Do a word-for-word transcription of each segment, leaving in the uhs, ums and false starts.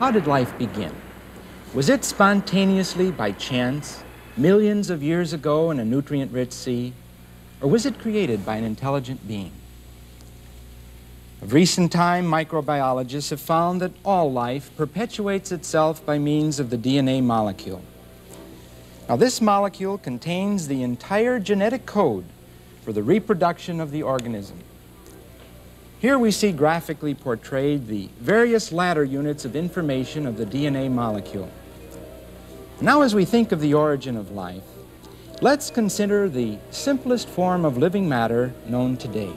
How did life begin? Was it spontaneously by chance, millions of years ago in a nutrient-rich sea? Or was it created by an intelligent being? Of recent time, microbiologists have found that all life perpetuates itself by means of the D N A molecule. Now, this molecule contains the entire genetic code for the reproduction of the organism. Here we see graphically portrayed the various ladder units of information of the D N A molecule. Now, as we think of the origin of life, let's consider the simplest form of living matter known today.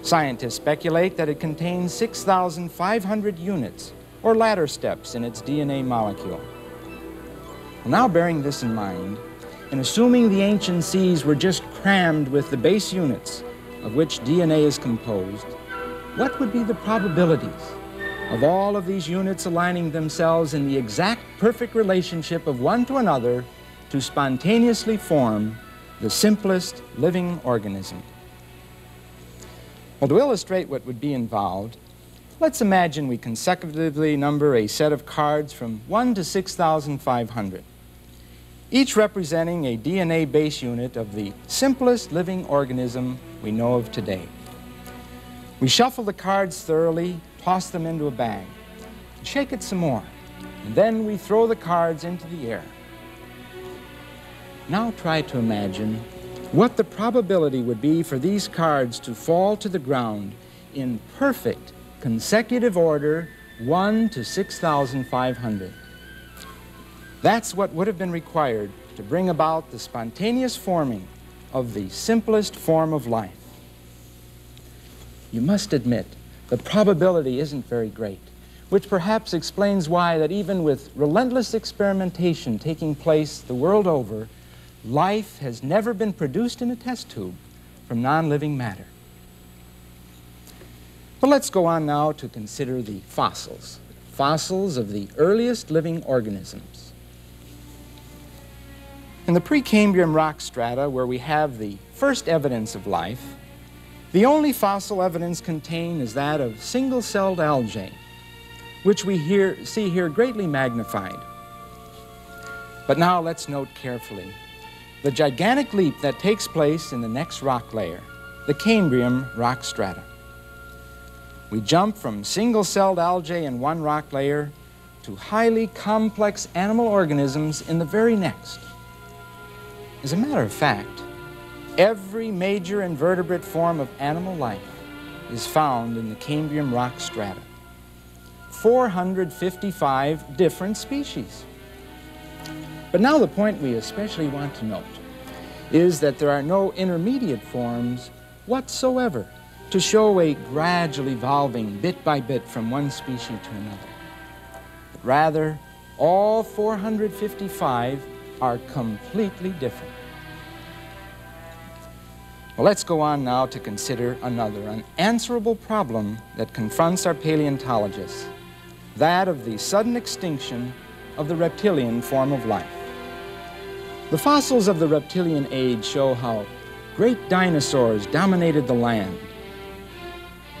Scientists speculate that it contains six thousand five hundred units, or ladder steps, in its D N A molecule. Now, bearing this in mind, and assuming the ancient seas were just crammed with the base units of which D N A is composed, what would be the probabilities of all of these units aligning themselves in the exact perfect relationship of one to another to spontaneously form the simplest living organism? Well, to illustrate what would be involved, let's imagine we consecutively number a set of cards from one to six thousand five hundred, each representing a D N A base unit of the simplest living organism we know of today. We shuffle the cards thoroughly, toss them into a bag, shake it some more, and then we throw the cards into the air. Now try to imagine what the probability would be for these cards to fall to the ground in perfect consecutive order, one to six thousand five hundred. That's what would have been required to bring about the spontaneous forming of the simplest form of life. You must admit, the probability isn't very great, which perhaps explains why that even with relentless experimentation taking place the world over, life has never been produced in a test tube from non-living matter. But let's go on now to consider the fossils, fossils of the earliest living organisms. In the Precambrian rock strata, where we have the first evidence of life, the only fossil evidence contained is that of single-celled algae, which we here, see here greatly magnified. But now let's note carefully the gigantic leap that takes place in the next rock layer, the Cambrian rock strata. We jump from single-celled algae in one rock layer to highly complex animal organisms in the very next. As a matter of fact, every major invertebrate form of animal life is found in the Cambrian rock strata. four hundred fifty-five different species. But now the point we especially want to note is that there are no intermediate forms whatsoever to show a gradual evolving bit by bit from one species to another. But rather, all four hundred fifty-five are completely different. Well, let's go on now to consider another unanswerable problem that confronts our paleontologists, that of the sudden extinction of the reptilian form of life. The fossils of the reptilian age show how great dinosaurs dominated the land.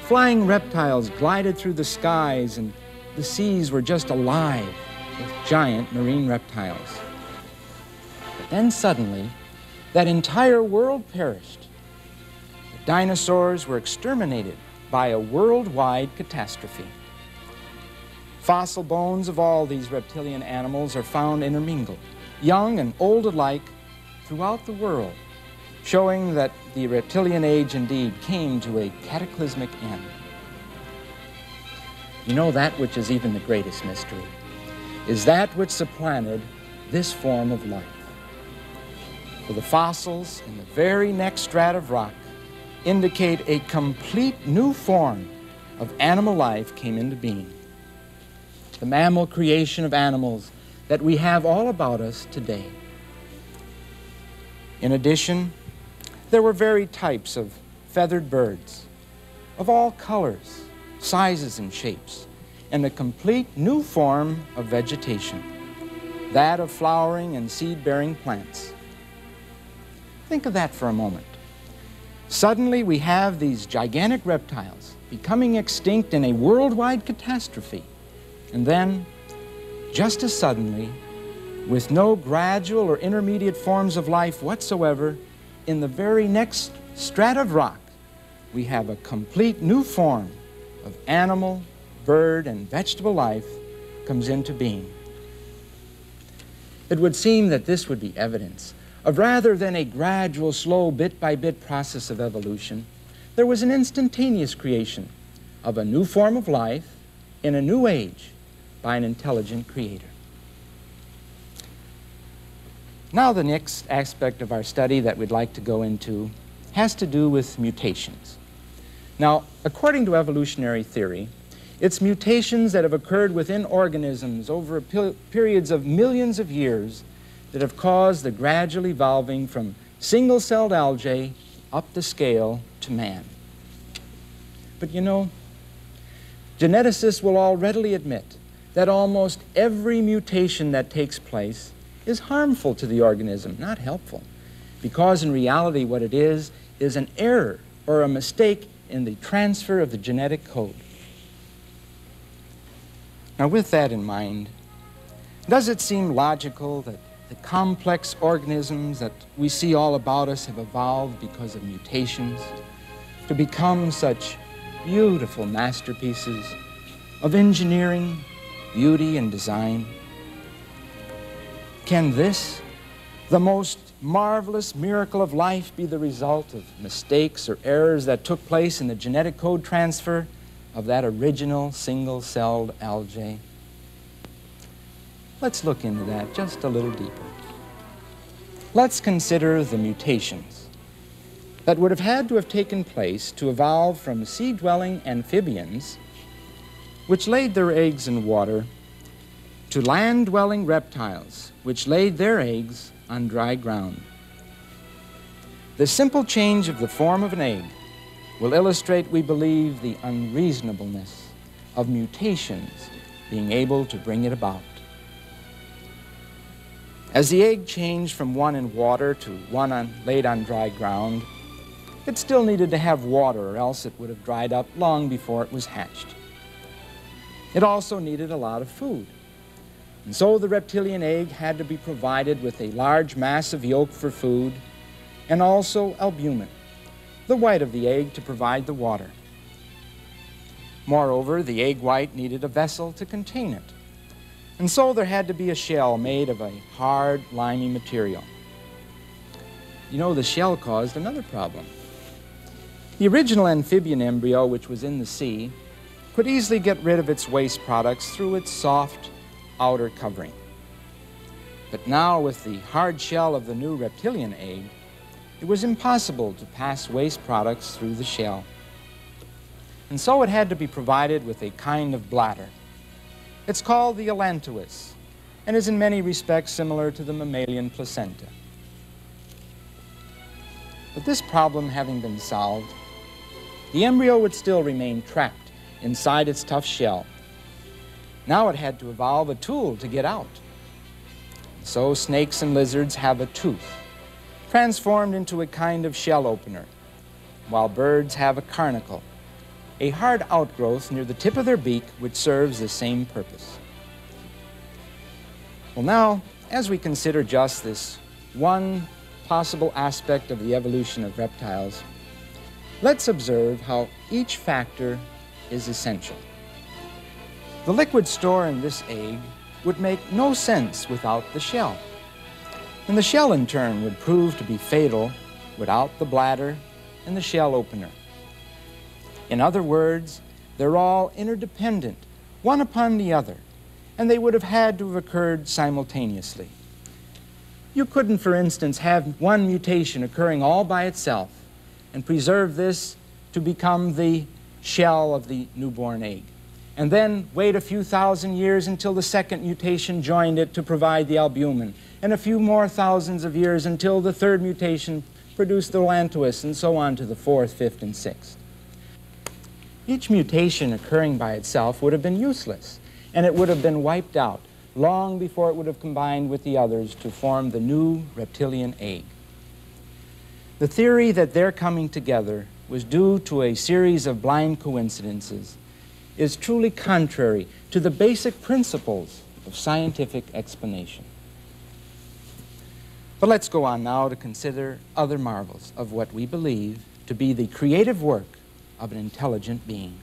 Flying reptiles glided through the skies, and the seas were just alive with giant marine reptiles. Then suddenly, that entire world perished. The dinosaurs were exterminated by a worldwide catastrophe. Fossil bones of all these reptilian animals are found intermingled, young and old alike, throughout the world, showing that the reptilian age indeed came to a cataclysmic end. You know, that which is even the greatest mystery is that which supplanted this form of life. For the fossils in the very next strata of rock indicate a complete new form of animal life came into being. The mammal creation of animals that we have all about us today. In addition, there were varied types of feathered birds of all colors, sizes, and shapes, and a complete new form of vegetation, that of flowering and seed-bearing plants. Think of that for a moment. Suddenly we have these gigantic reptiles becoming extinct in a worldwide catastrophe, And then, just as suddenly, with no gradual or intermediate forms of life whatsoever, in the very next strata of rock, we have a complete new form of animal, bird, and vegetable life comes into being. It would seem that this would be evidence of, rather than a gradual, slow, bit-by-bit process of evolution, there was an instantaneous creation of a new form of life in a new age by an intelligent creator. Now the next aspect of our study that we'd like to go into has to do with mutations. Now, according to evolutionary theory, it's mutations that have occurred within organisms over periods of millions of years that have caused the gradual evolving from single-celled algae up the scale to man. But you know, geneticists will all readily admit that almost every mutation that takes place is harmful to the organism, not helpful, because in reality what it is is an error or a mistake in the transfer of the genetic code. Now, with that in mind, does it seem logical that the complex organisms that we see all about us have evolved because of mutations to become such beautiful masterpieces of engineering, beauty, and design? Can this, the most marvelous miracle of life, be the result of mistakes or errors that took place in the genetic code transfer of that original single-celled algae? Let's look into that just a little deeper. Let's consider the mutations that would have had to have taken place to evolve from sea-dwelling amphibians, which laid their eggs in water, to land-dwelling reptiles, which laid their eggs on dry ground. The simple change of the form of an egg will illustrate, we believe, the unreasonableness of mutations being able to bring it about. As the egg changed from one in water to one on, laid on dry ground, it still needed to have water, or else it would have dried up long before it was hatched. It also needed a lot of food. And so the reptilian egg had to be provided with a large mass of yolk for food, and also albumin, the white of the egg, to provide the water. Moreover, the egg white needed a vessel to contain it, and so there had to be a shell made of a hard, limy material. You know, the shell caused another problem. The original amphibian embryo, which was in the sea, could easily get rid of its waste products through its soft outer covering. But now, with the hard shell of the new reptilian egg, it was impossible to pass waste products through the shell. And so it had to be provided with a kind of bladder. It's called the allantois, and is in many respects similar to the mammalian placenta. But this problem having been solved, the embryo would still remain trapped inside its tough shell. Now it had to evolve a tool to get out. So snakes and lizards have a tooth, transformed into a kind of shell opener, while birds have a caruncle, a hard outgrowth near the tip of their beak which serves the same purpose. Well, now, as we consider just this one possible aspect of the evolution of reptiles, let's observe how each factor is essential. The liquid store in this egg would make no sense without the shell. And the shell, in turn, would prove to be fatal without the bladder and the shell opener. In other words, they're all interdependent, one upon the other, and they would have had to have occurred simultaneously. You couldn't, for instance, have one mutation occurring all by itself and preserve this to become the shell of the newborn egg, and then wait a few thousand years until the second mutation joined it to provide the albumin, and a few more thousands of years until the third mutation produced the allantois, and so on to the fourth, fifth, and sixth. Each mutation occurring by itself would have been useless, and it would have been wiped out long before it would have combined with the others to form the new reptilian egg. The theory that their coming together was due to a series of blind coincidences is truly contrary to the basic principles of scientific explanation. But let's go on now to consider other marvels of what we believe to be the creative work of an intelligent being.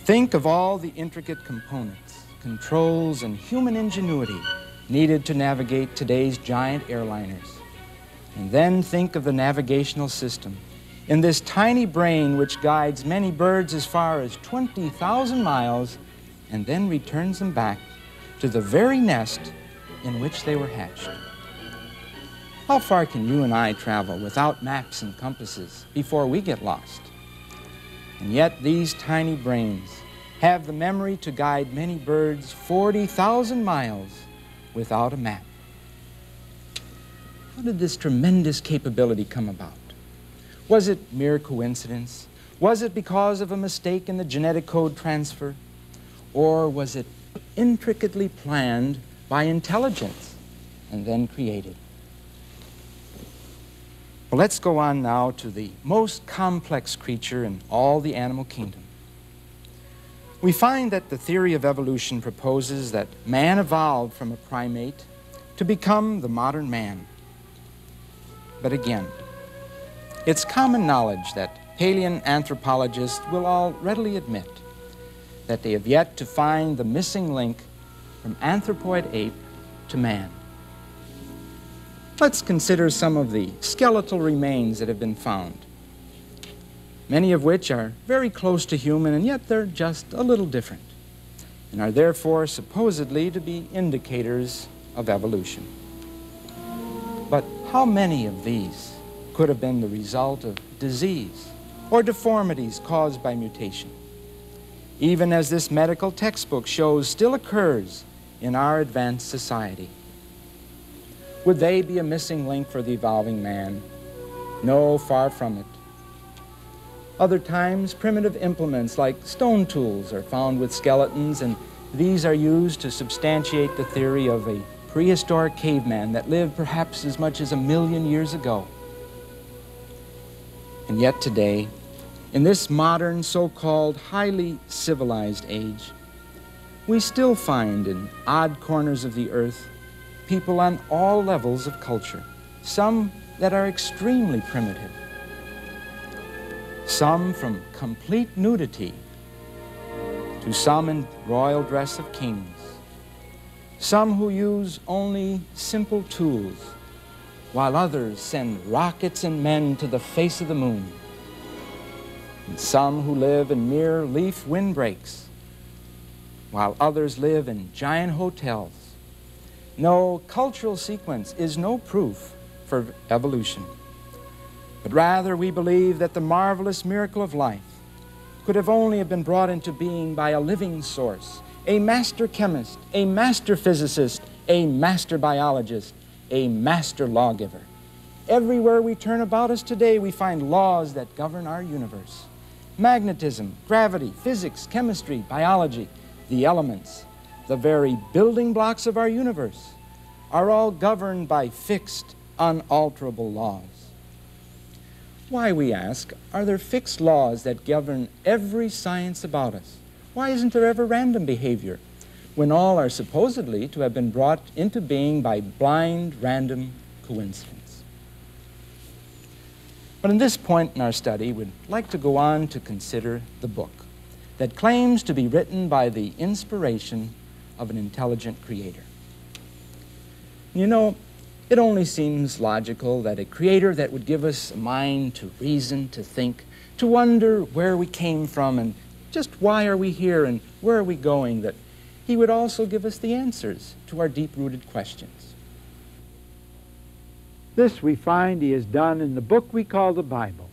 Think of all the intricate components, controls, and human ingenuity needed to navigate today's giant airliners. And then think of the navigational system in this tiny brain which guides many birds as far as twenty thousand miles and then returns them back to the very nest in which they were hatched. How far can you and I travel without maps and compasses before we get lost? And yet these tiny brains have the memory to guide many birds forty thousand miles without a map. How did this tremendous capability come about? Was it mere coincidence? Was it because of a mistake in the genetic code transfer? Or was it intricately planned by intelligence and then created? Well, let's go on now to the most complex creature in all the animal kingdom. We find that the theory of evolution proposes that man evolved from a primate to become the modern man. But again, it's common knowledge that paleoanthropologists will all readily admit that they have yet to find the missing link from anthropoid ape to man. Let's consider some of the skeletal remains that have been found, many of which are very close to human, and yet they're just a little different, and are therefore supposedly to be indicators of evolution. But how many of these could have been the result of disease or deformities caused by mutation, even as this medical textbook shows still occurs in our advanced society? Would they be a missing link for the evolving man? No, far from it. Other times, primitive implements like stone tools are found with skeletons, and these are used to substantiate the theory of a prehistoric caveman that lived perhaps as much as a million years ago. And yet today, in this modern, so-called highly civilized age, we still find in odd corners of the earth people on all levels of culture, some that are extremely primitive, some from complete nudity, to some in royal dress of kings, some who use only simple tools, while others send rockets and men to the face of the moon, and some who live in mere leaf windbreaks, while others live in giant hotels. No, cultural sequence is no proof for evolution, but rather we believe that the marvelous miracle of life could have only have been brought into being by a living source, a master chemist, a master physicist, a master biologist, a master lawgiver. Everywhere we turn about us today, we find laws that govern our universe. Magnetism, gravity, physics, chemistry, biology, the elements, the very building blocks of our universe, are all governed by fixed, unalterable laws. Why, we ask, are there fixed laws that govern every science about us? Why isn't there ever random behavior, when all are supposedly to have been brought into being by blind, random coincidence? But in this point in our study, we'd like to go on to consider the book that claims to be written by the inspiration of an intelligent creator. You know, it only seems logical that a creator that would give us a mind to reason, to think, to wonder where we came from and just why are we here and where are we going, that he would also give us the answers to our deep-rooted questions. This we find he has done in the book we call the Bible.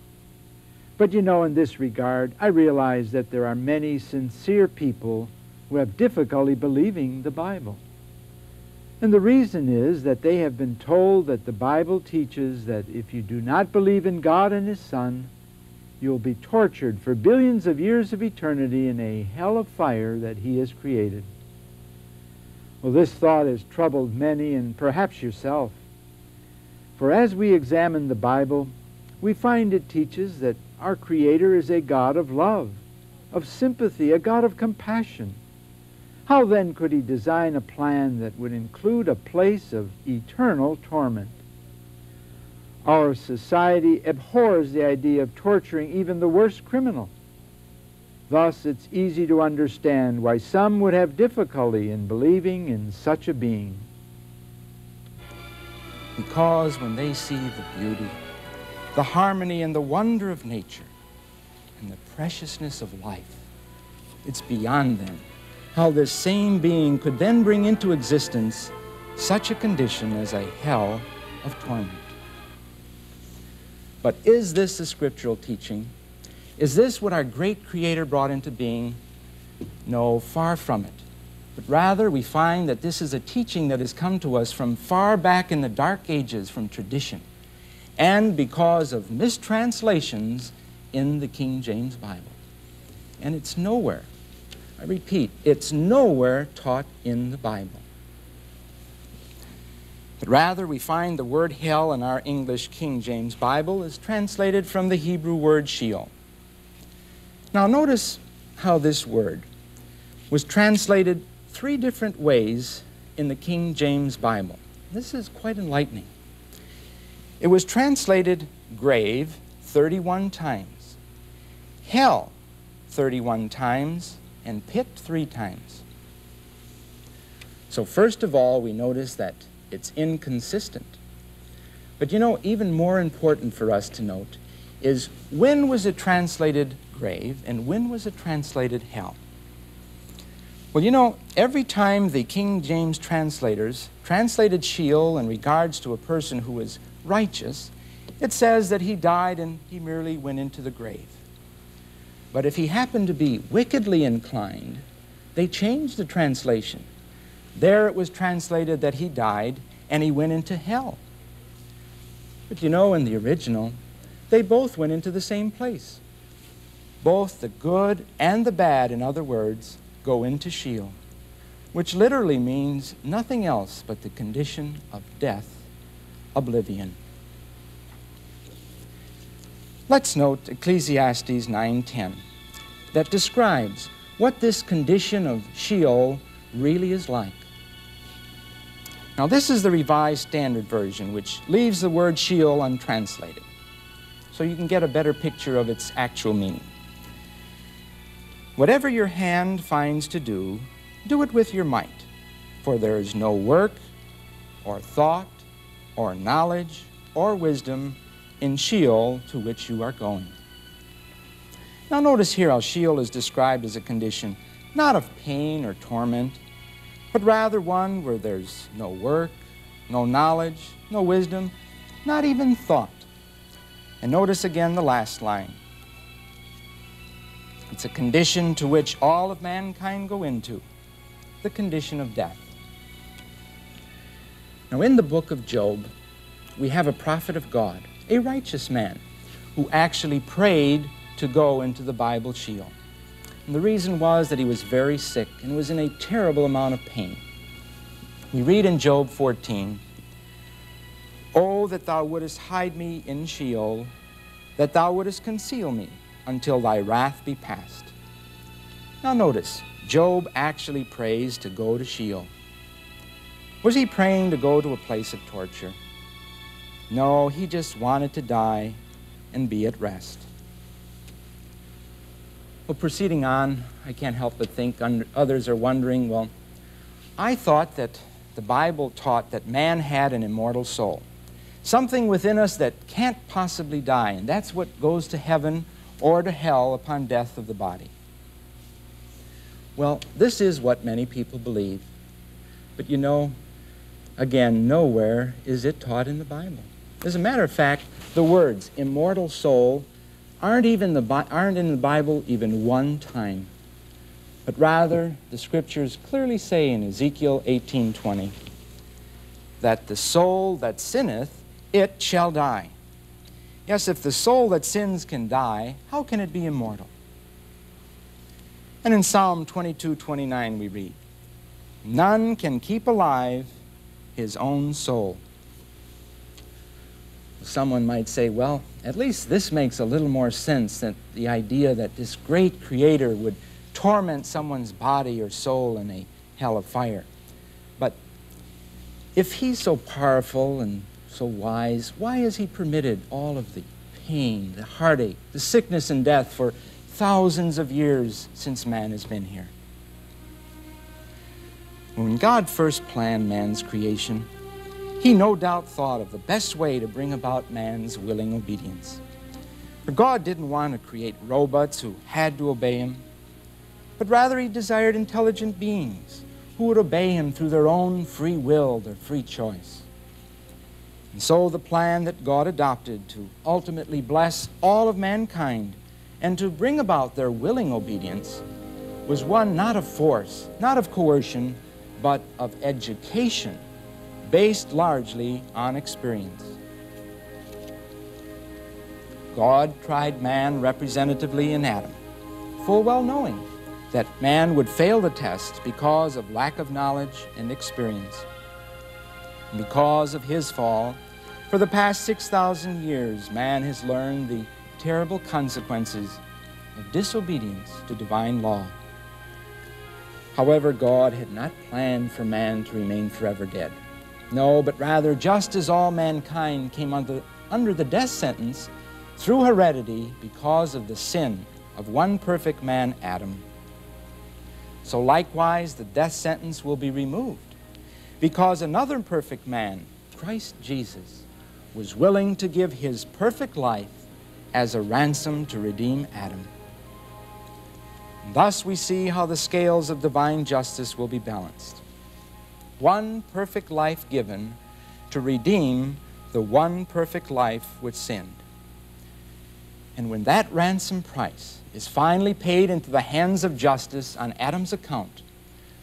But you know, in this regard, I realize that there are many sincere people who have difficulty believing the Bible. And the reason is that they have been told that the Bible teaches that if you do not believe in God and His Son, you will be tortured for billions of years of eternity in a hell of fire that He has created. Well, this thought has troubled many, and perhaps yourself. For as we examine the Bible, we find it teaches that our Creator is a God of love, of sympathy, a God of compassion. How then could he design a plan that would include a place of eternal torment? Our society abhors the idea of torturing even the worst criminal. Thus, it's easy to understand why some would have difficulty in believing in such a being. Because when they see the beauty, the harmony and the wonder of nature, and the preciousness of life, it's beyond them how this same being could then bring into existence such a condition as a hell of torment. But is this the scriptural teaching? Is this what our great Creator brought into being? No, far from it. But rather, we find that this is a teaching that has come to us from far back in the dark ages, from tradition, and because of mistranslations in the King James Bible. And it's nowhere, I repeat, it's nowhere taught in the Bible. But rather, we find the word hell in our English King James Bible is translated from the Hebrew word sheol. Now notice how this word was translated three different ways in the King James Bible. This is quite enlightening. It was translated grave thirty-one times, hell thirty-one times, and pit three times. So first of all, we notice that it's inconsistent. But you know, even more important for us to note is when was it translated grave and when was it translated hell? Well, you know, every time the King James translators translated Sheol in regards to a person who was righteous, it says that he died and he merely went into the grave. But if he happened to be wickedly inclined, they changed the translation. There it was translated that he died and he went into hell. But you know, in the original, they both went into the same place. Both the good and the bad, in other words, go into Sheol, which literally means nothing else but the condition of death, oblivion. Let's note Ecclesiastes nine ten that describes what this condition of Sheol really is like. Now this is the Revised Standard Version, which leaves the word Sheol untranslated, so you can get a better picture of its actual meaning. Whatever your hand finds to do, do it with your might, for there is no work, or thought, or knowledge, or wisdom in Sheol to which you are going. Now notice here how Sheol is described as a condition not of pain or torment, but rather one where there's no work, no knowledge, no wisdom, not even thought. And notice again the last line. It's a condition to which all of mankind go into, the condition of death. Now in the book of Job, we have a prophet of God, a righteous man, who actually prayed to go into the Bible Sheol. And the reason was that he was very sick and was in a terrible amount of pain. We read in Job fourteen, "O that thou wouldest hide me in Sheol, that thou wouldest conceal me until thy wrath be past." Now notice, Job actually prays to go to Sheol. Was he praying to go to a place of torture? No, he just wanted to die and be at rest. Well, proceeding on, I can't help but think others are wondering, well, I thought that the Bible taught that man had an immortal soul, something within us that can't possibly die, and that's what goes to heaven or to hell upon death of the body. Well, this is what many people believe. But you know, again, nowhere is it taught in the Bible. As a matter of fact, the words immortal soul Aren't, even the, aren't in the Bible even one time, but rather the Scriptures clearly say in Ezekiel eighteen twenty that the soul that sinneth, it shall die. Yes, if the soul that sins can die, how can it be immortal? And in Psalm twenty-two twenty-nine we read, "None can keep alive his own soul." Someone might say, well, At least this makes a little more sense than the idea that this great creator would torment someone's body or soul in a hell of fire. But if he's so powerful and so wise, why has he permitted all of the pain, the heartache, the sickness and death for thousands of years since man has been here? When God first planned man's creation, he no doubt thought of the best way to bring about man's willing obedience. For God didn't want to create robots who had to obey him, but rather he desired intelligent beings who would obey him through their own free will, their free choice. And so the plan that God adopted to ultimately bless all of mankind and to bring about their willing obedience was one not of force, not of coercion, but of education, based largely on experience. God tried man representatively in Adam, full well knowing that man would fail the test because of lack of knowledge and experience. And because of his fall, for the past six thousand years, man has learned the terrible consequences of disobedience to divine law. However, God had not planned for man to remain forever dead. No, but rather, just as all mankind came under, under the death sentence through heredity because of the sin of one perfect man, Adam, so likewise the death sentence will be removed because another perfect man, Christ Jesus, was willing to give his perfect life as a ransom to redeem Adam. And thus we see how the scales of divine justice will be balanced. One perfect life given to redeem the one perfect life which sinned. And when that ransom price is finally paid into the hands of justice on Adam's account,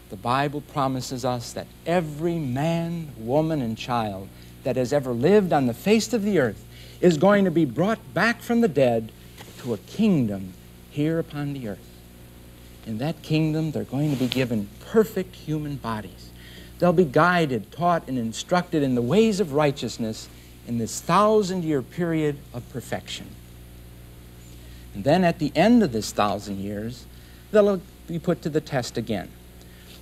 the Bible promises us that every man, woman, and child that has ever lived on the face of the earth is going to be brought back from the dead to a kingdom here upon the earth. In that kingdom, they're going to be given perfect human bodies. They'll be guided, taught, and instructed in the ways of righteousness in this thousand-year period of perfection. And then at the end of this thousand years, they'll be put to the test again.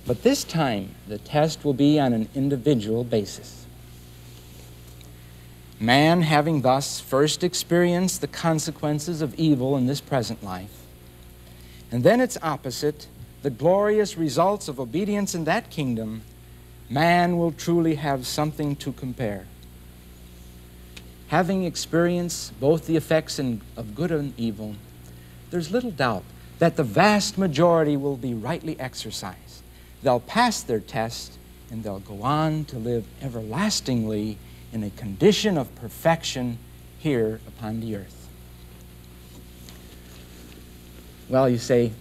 But this time, the test will be on an individual basis. Man, having thus first experienced the consequences of evil in this present life, and then its opposite, the glorious results of obedience in that kingdom, man will truly have something to compare. Having experienced both the effects in, of good and evil, there's little doubt that the vast majority will be rightly exercised. They'll pass their test, and they'll go on to live everlastingly in a condition of perfection here upon the earth. Well, you say,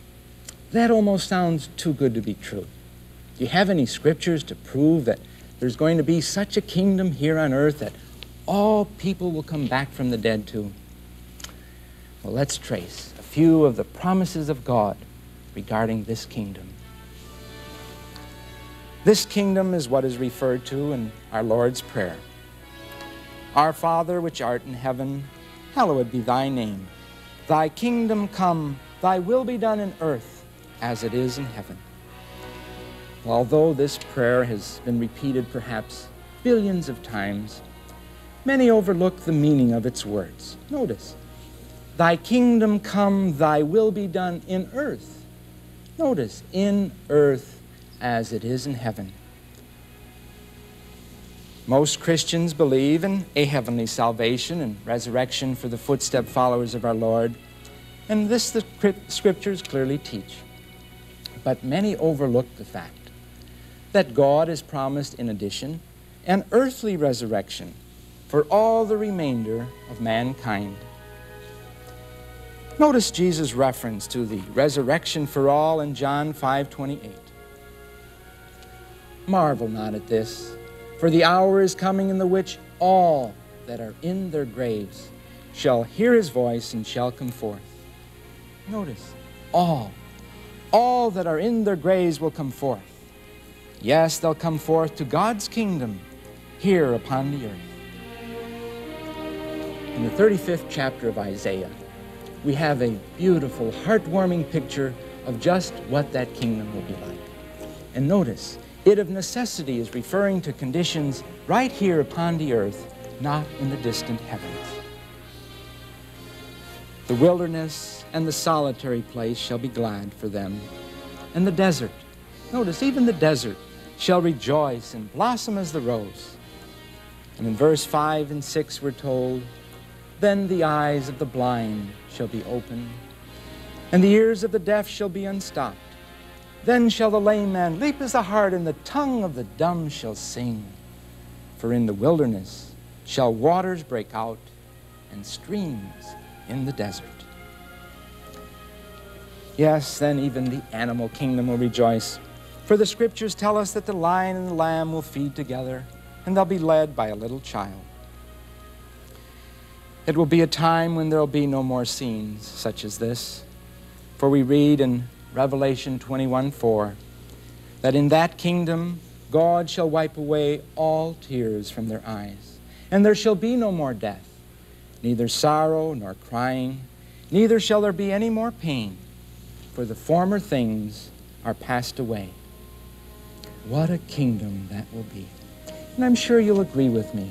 that almost sounds too good to be true. Do you have any scriptures to prove that there's going to be such a kingdom here on earth that all people will come back from the dead to? Well, let's trace a few of the promises of God regarding this kingdom. This kingdom is what is referred to in our Lord's Prayer. Our Father, which art in heaven, hallowed be thy name. Thy kingdom come, thy will be done in earth as it is in heaven. Although this prayer has been repeated perhaps billions of times, many overlook the meaning of its words. Notice, thy kingdom come, thy will be done in earth. Notice, in earth as it is in heaven. Most Christians believe in a heavenly salvation and resurrection for the footstep followers of our Lord, and this the scriptures clearly teach. But many overlook the fact that God has promised, in addition, an earthly resurrection for all the remainder of mankind. Notice Jesus' reference to the resurrection for all in John five twenty-eight. Marvel not at this, for the hour is coming in the which all that are in their graves shall hear his voice and shall come forth. Notice, all, all that are in their graves will come forth. Yes, they'll come forth to God's kingdom here upon the earth. In the thirty-fifth chapter of Isaiah, we have a beautiful, heartwarming picture of just what that kingdom will be like. And notice, it of necessity is referring to conditions right here upon the earth, not in the distant heavens. The wilderness and the solitary place shall be glad for them, and the desert, notice, even the desert shall rejoice and blossom as the rose. And in verse five and six we're told, then the eyes of the blind shall be opened, and the ears of the deaf shall be unstopped. Then shall the lame man leap as the hart, and the tongue of the dumb shall sing. For in the wilderness shall waters break out, and streams in the desert. Yes, then even the animal kingdom will rejoice. For the scriptures tell us that the lion and the lamb will feed together, and they'll be led by a little child. It will be a time when there'll be no more scenes such as this. For we read in Revelation twenty-one four, that in that kingdom God shall wipe away all tears from their eyes, and there shall be no more death, neither sorrow nor crying, neither shall there be any more pain, for the former things are passed away. What a kingdom that will be. And I'm sure you'll agree with me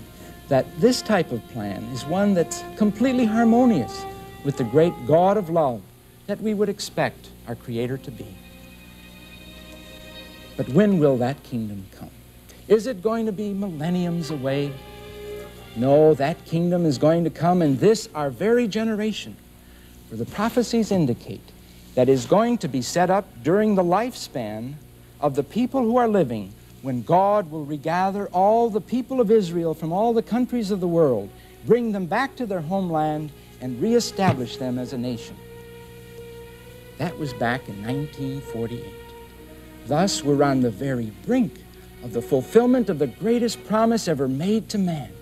that this type of plan is one that's completely harmonious with the great God of love that we would expect our Creator to be. But when will that kingdom come? Is it going to be millenniums away? No, that kingdom is going to come in this, our very generation, for the prophecies indicate that is going to be set up during the lifespan of the people who are living, when God will regather all the people of Israel from all the countries of the world, bring them back to their homeland, and reestablish them as a nation. That was back in nineteen forty-eight. Thus, we're on the very brink of the fulfillment of the greatest promise ever made to man,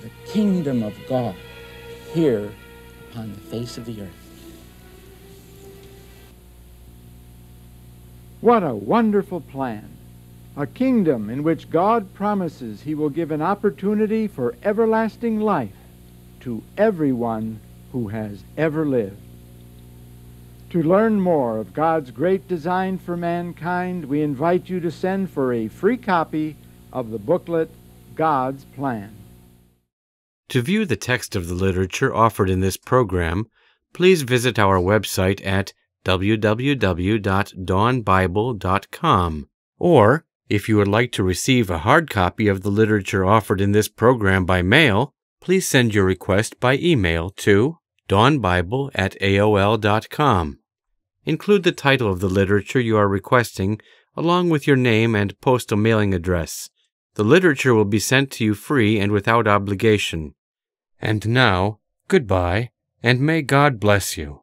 the kingdom of God, here upon the face of the earth. What a wonderful plan! A kingdom in which God promises He will give an opportunity for everlasting life to everyone who has ever lived. To learn more of God's great design for mankind, we invite you to send for a free copy of the booklet, God's Plan. To view the text of the literature offered in this program, please visit our website at w w w dot dawn bible dot com. Or, if you would like to receive a hard copy of the literature offered in this program by mail, please send your request by email to dawn bible at A O L dot com. Include the title of the literature you are requesting, along with your name and postal mailing address. The literature will be sent to you free and without obligation. And now, goodbye, and may God bless you.